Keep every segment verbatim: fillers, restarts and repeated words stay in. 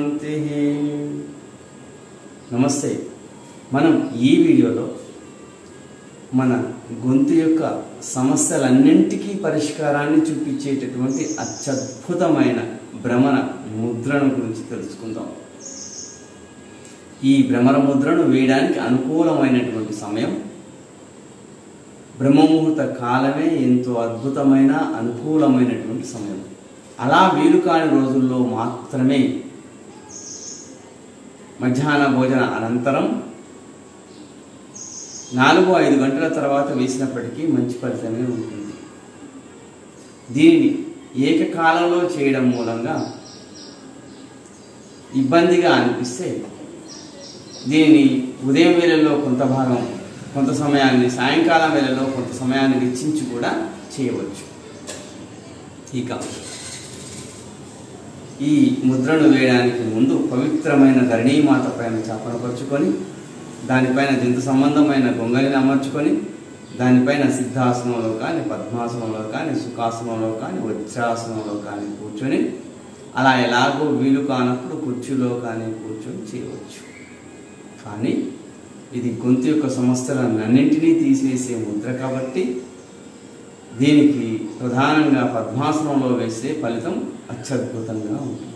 శాంతిహి. నమస్తే. మనం ఈ వీడియోలో మన గొంతు యొక్క సమస్యలన్నింటికీ పరిష్కారాన్ని చూపించేటటువంటి అత్యద్భుతమైన భ్రమర ముద్రను గురించి తెలుసుకుందాం. ఈ భ్రమర ముద్రను వేయడానికి అనుకూలమైనటువంటి సమయం బ్రహ్మముహూర్త కాలమే, ఎంతో అద్భుతమైన అనుకూలమైనటువంటి సమయం. అలా వీలు కాని రోజుల్లో మాత్రమే మధ్యాహ్న భోజన అనంతరం నాలుగు ఐదు గంటల తర్వాత వేసినప్పటికీ మంచి ఫలితమే ఉంటుంది. దీనిని ఏకకాలంలో చేయడం మూలంగా ఇబ్బందిగా అనిపిస్తే దీనిని ఉదయం వేళల్లో కొంత భాగం, కొంత సమయాన్ని సాయంకాలం వేళలో కొంత సమయాన్ని వెచ్చించి కూడా చేయవచ్చు. ఇక ఈ ముద్రను వేయడానికి ముందు పవిత్రమైన ధరణీమాత పైన చాపను పరుచుకొని, దానిపైన జంతు సంబంధమైన గొంగలిని అమర్చుకొని, దానిపైన సిద్ధాసనంలో కానీ, పద్మాసనంలో కానీ, సుఖాసనంలో కానీ, వజ్రాసనంలో కానీ కూర్చొని, అలా ఎలాగో వీలు కానప్పుడు కుర్చీలో కానీ కూర్చొని చేయవచ్చు. కానీ ఇది గొంతు యొక్క సమస్యలన్నింటినీ తీసేసే ముద్ర కాబట్టి దీనికి ప్రధానంగా పద్మాసనంలో వేసే ఫలితం అత్యద్భుతంగా ఉంటుంది.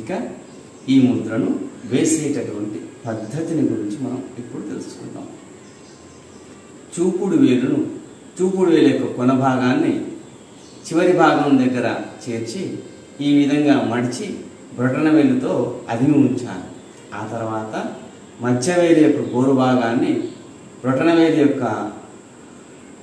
ఇక ఈ ముద్రను వేసేటటువంటి పద్ధతిని గురించి మనం ఇప్పుడు తెలుసుకుందాం. చూపుడు వేలును చూపుడు వేలు యొక్క కొన భాగాన్ని చివరి భాగం దగ్గర చేర్చి ఈ విధంగా మడిచి బ్రొటన వేలుతో అదిమి ఉంచాలి. ఆ తర్వాత మధ్యవేలు యొక్క గోరు భాగాన్ని బ్రొటనవేలు యొక్క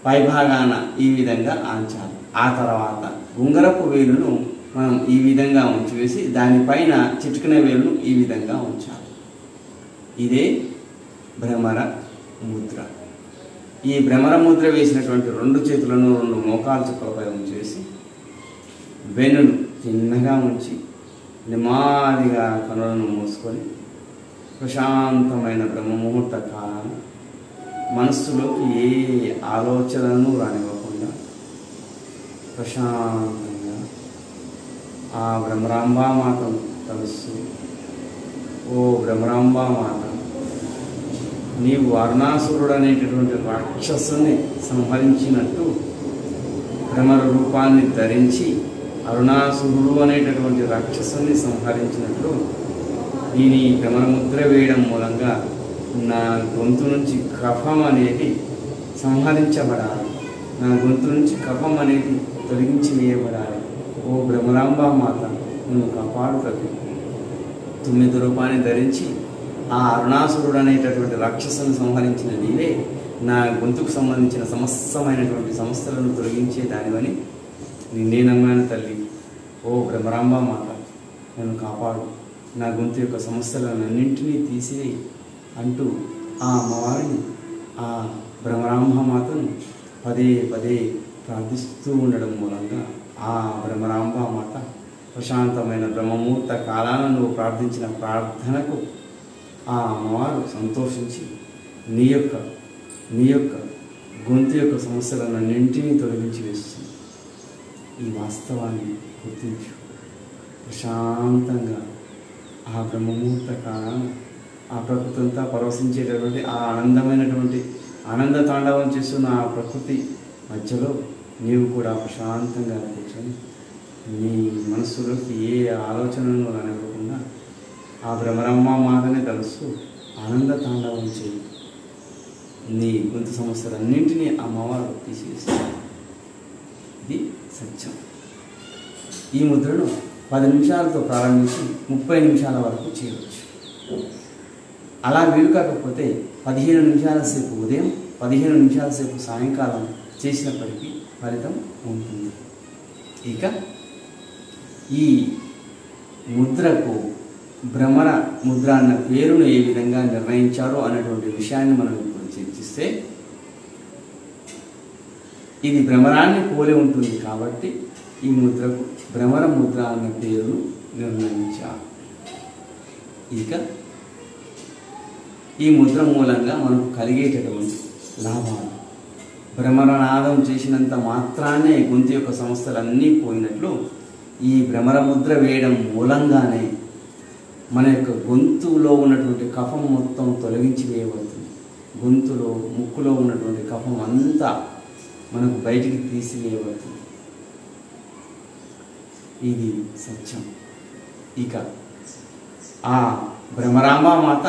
పైభాగాన ఈ విధంగా ఆంచాలి. ఆ తర్వాత ఉంగరపు వేలును మనం ఈ విధంగా ఉంచివేసి దానిపైన చిటికిన వేలును ఈ విధంగా ఉంచాలి. ఇదే భ్రమర ముద్ర. ఈ భ్రమర ముద్ర వేసినటువంటి రెండు చేతులను రెండు మోకాలు చుక్కలపై ఉంచేసి వెన్నును తిన్నగా ఉంచి నెమ్మదిగా కనులను మూసుకొని ప్రశాంతమైన బ్రహ్మముహూర్త కాలం మనస్సులోకి ఏ ఆలోచనలను రానివ్వకుండా ప్రశాంతంగా ఆ భ్రమరాంబా మాతను తలుస్తూ, ఓ భ్రమరాంబా మాత, నీవు అరుణాసురుడు అనేటటువంటి రాక్షసుని సంహరించినట్టు భ్రమర రూపాన్ని ధరించి అరుణాసురుడు అనేటటువంటి రాక్షసుని సంహరించినట్లు దీని భ్రమర ముద్ర వేయడం మూలంగా నా గొంతు నుంచి కఫం అనేది సంహరించబడాలి, నా గొంతు నుంచి కఫం అనేది తొలగించి వేయబడాలి. ఓ భ్రమరాంబా మాత, నువ్వు కాపాడు తల్లి. తొమ్మిది రూపాన్ని ధరించి ఆ అరుణాసురుడు అనేటటువంటి రాక్షసును సంహరించిన నీవే నా గొంతుకు సంబంధించిన సమస్తమైనటువంటి సమస్యలను తొలగించే దానివని నిన్నే నమ్మాను తల్లి. ఓ భ్రమరాంబా మాత, నన్ను కాపాడు, నా గొంతు యొక్క సమస్యలన్నింటినీ తీసివేయి అంటూ ఆ అమ్మవారిని, ఆ భ్రమరాంబ మాతను పదే పదే ప్రార్థిస్తూ ఉండడం మూలంగా ఆ భ్రమరాంబ మాత ప్రశాంతమైన బ్రహ్మముహూర్త కాలాలను ప్రార్థించిన ప్రార్థనకు ఆ అమ్మవారు సంతోషించి నీ యొక్క నీ యొక్క గొంతు యొక్క సమస్యలన్నింటినీ తొలగించి వేస్తుంది. ఈ వాస్తవాన్ని గుర్తించు. ప్రశాంతంగా ఆ బ్రహ్మముహూర్త కాలాన్ని ఆ ప్రకృతి అంతా పరవశించేటటువంటి ఆ ఆనందమైనటువంటి ఆనంద తాండవం చేస్తున్న ఆ ప్రకృతి మధ్యలో నీవు కూడా ప్రశాంతంగా కూర్చొని నీ మనస్సులోకి ఏ ఆలోచనను రానివ్వకుండా ఆ భ్రమరాంబ మాతనే తలుస్తూ ఆనంద తాండవం చేయి. నీ గొంతు సమస్యలన్నింటినీ అమ్మవారు తీసివేస్తారు. ఇది సత్యం. ఈ ముద్రను పది నిమిషాలతో ప్రారంభించి ముప్పై నిమిషాల వరకు చేయవచ్చు. అలా వీలు కాకపోతే పదిహేను నిమిషాల సేపు ఉదయం, పదిహేను నిమిషాల సేపు సాయంకాలం చేసినప్పటికీ ఫలితం ఉంటుంది. ఇక ఈ ముద్రకు భ్రమర ముద్ర అన్న పేరును ఏ విధంగా నిర్ణయించారో అనేటువంటి విషయాన్ని మనం ఇప్పుడు చర్చిస్తే, ఇది భ్రమరాన్ని పోలి ఉంటుంది కాబట్టి ఈ ముద్రకు భ్రమర ముద్ర అన్న పేరును నిర్ణయించారు. ఇక ఈ ముద్ర మూలంగా మనకు కలిగేటటువంటి లాభాలు భ్రమరనాదం చేసినంత మాత్రాన్నే గొంతు యొక్క సమస్యలన్నీ పోయినట్లు ఈ భ్రమర ముద్ర వేయడం మూలంగానే మన యొక్క గొంతులో ఉన్నటువంటి కఫం మొత్తం తొలగించి వేయబడుతుంది. గొంతులో ముక్కులో ఉన్నటువంటి కఫం అంతా మనకు బయటికి తీసివేయబడుతుంది. ఇది సత్యం. ఇక ఆ భ్రమరాంబ మాత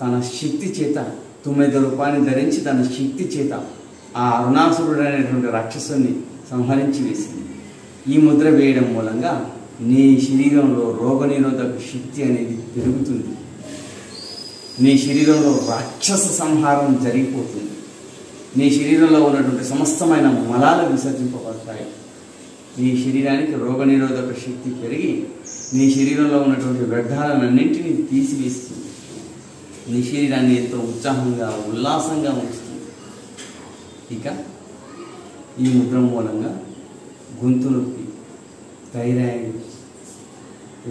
తన శక్తి చేత తొమ్మిది రూపాన్ని ధరించి తన శక్తి చేత ఆ అరుణాసురుడు అనేటువంటి రాక్షసుని సంహరించి వేసింది. ఈ ముద్ర వేయడం మూలంగా నీ శరీరంలో రోగనిరోధక శక్తి అనేది పెరుగుతుంది. నీ శరీరంలో రాక్షస సంహారం జరిగిపోతుంది. నీ శరీరంలో ఉన్నటువంటి సమస్తమైన మలాలు విసర్జింపబడతాయి. నీ శరీరానికి రోగనిరోధక శక్తి పెరిగి నీ శరీరంలో ఉన్నటువంటి వ్యర్థాలన్నింటినీ తీసివేస్తుంది. నీ శరీరాన్ని ఎంతో ఉత్సాహంగా ఉల్లాసంగా ఉంచుతుంది. ఇక ఈ ముద్ర మూలంగా గొంతు నొప్పి, థైరాయిడ్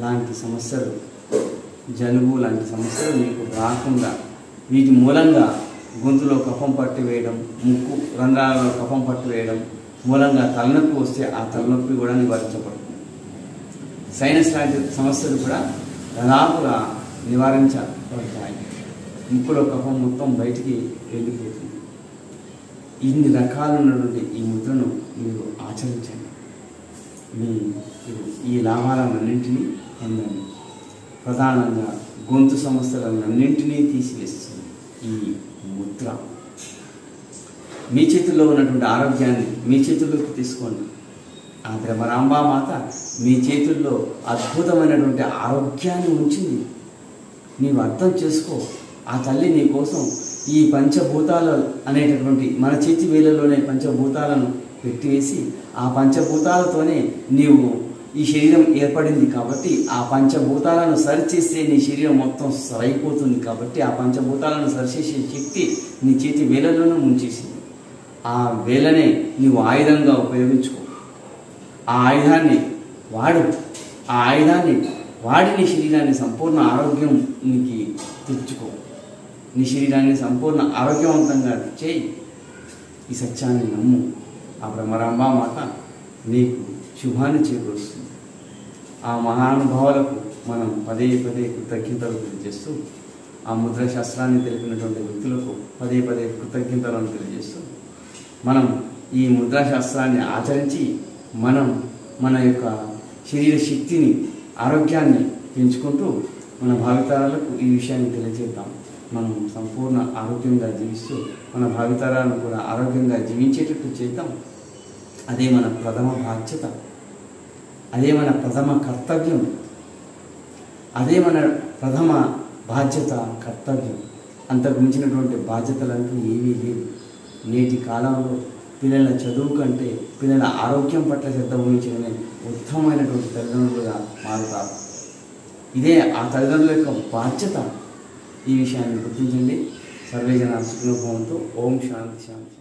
లాంటి సమస్యలు, జలుబు లాంటి సమస్యలు మీకు రాకుండా, వీటి మూలంగా గొంతులో కఫం పట్టి వేయడం, ముక్కు రంధ్రాలలో కఫం పట్టి వేయడం మూలంగా తలనొప్పి వస్తే ఆ తలనొప్పి కూడా నివారించబడుతుంది. సైనస్ లాంటి సమస్యలు కూడా దాదాపుగా నివారించబడతాయి. ముక్కులో కఫం మొత్తం బయటికి వెళ్ళిపోతుంది. ఇన్ని రకాలు ఉన్నటువంటి ఈ ముద్రను మీరు ఆచరించండి. మీరు ఈ లాభాలన్నింటినీ పొందండి. ప్రధానంగా గొంతు సమస్యలన్నింటినీ తీసివేస్తుంది ఈ ముద్ర. మీ చేతుల్లో ఉన్నటువంటి ఆరోగ్యాన్ని మీ చేతుల్లోకి తీసుకోండి. ఆ భ్రమరాంబ మాత మీ చేతుల్లో అద్భుతమైనటువంటి ఆరోగ్యాన్ని ఉంచింది. నీవు అర్థం చేసుకో. ఆ తల్లి నీ కోసం ఈ పంచభూతాలు అనేటటువంటి మన చేతి వేలలోనే పంచభూతాలను పెట్టివేసి ఆ పంచభూతాలతోనే నీవు ఈ శరీరం ఏర్పడింది. కాబట్టి ఆ పంచభూతాలను సరిచేస్తే నీ శరీరం మొత్తం సరైపోతుంది. కాబట్టి ఆ పంచభూతాలను సరిచేసే శక్తి నీ చేతి వేలలోనూ ఉంచేసింది. ఆ వేలనే నీవు ఆయుధంగా ఉపయోగించుకో. ఆ ఆయుధాన్ని వాడు. ఆ ఆయుధాన్ని వాడి నీ శరీరాన్ని సంపూర్ణ ఆరోగ్యం నీకు తెచ్చుకో. నీ శరీరాన్ని సంపూర్ణ ఆరోగ్యవంతంగా చేయి. ఈ సత్యాన్ని నమ్ము. ఆ భ్రమరాంబ మాత నీకు శుభాన్ని చేకూరుస్తుంది. ఆ మహానుభావులకు మనం పదే పదే కృతజ్ఞతలు తెలియజేస్తూ, ఆ ముద్రాశాస్త్రాన్ని తెలిపినటువంటి వ్యక్తులకు పదే పదే కృతజ్ఞతలను తెలియజేస్తూ, మనం ఈ ముద్రాశాస్త్రాన్ని ఆచరించి మనం మన యొక్క శరీర శక్తిని, ఆరోగ్యాన్ని పెంచుకుంటూ మన భావితరాలకు ఈ విషయాన్ని తెలియజేద్దాం. మనం సంపూర్ణ ఆరోగ్యంగా జీవిస్తూ మన భావితరాలను కూడా ఆరోగ్యంగా జీవించేటట్టు చేద్దాం. అదే మన ప్రథమ బాధ్యత. అదే మన ప్రథమ కర్తవ్యం. అదే మన ప్రథమ బాధ్యత, కర్తవ్యం. అంతకు మించినటువంటి బాధ్యతలంటూ ఏమీ లేవు. నేటి కాలంలో పిల్లల చదువు కంటే పిల్లల ఆరోగ్యం పట్ల శ్రద్ధ వహించడమే ఉత్తమమైనటువంటి తల్లిదండ్రులుగా మారుతారు. ఇదే ఆ తల్లిదండ్రుల యొక్క బాధ్యత. ఈ విషయాన్ని గుర్తించండి. సర్వేజన సుఖినో భవంతు. ఓం శాంతి శాంతి.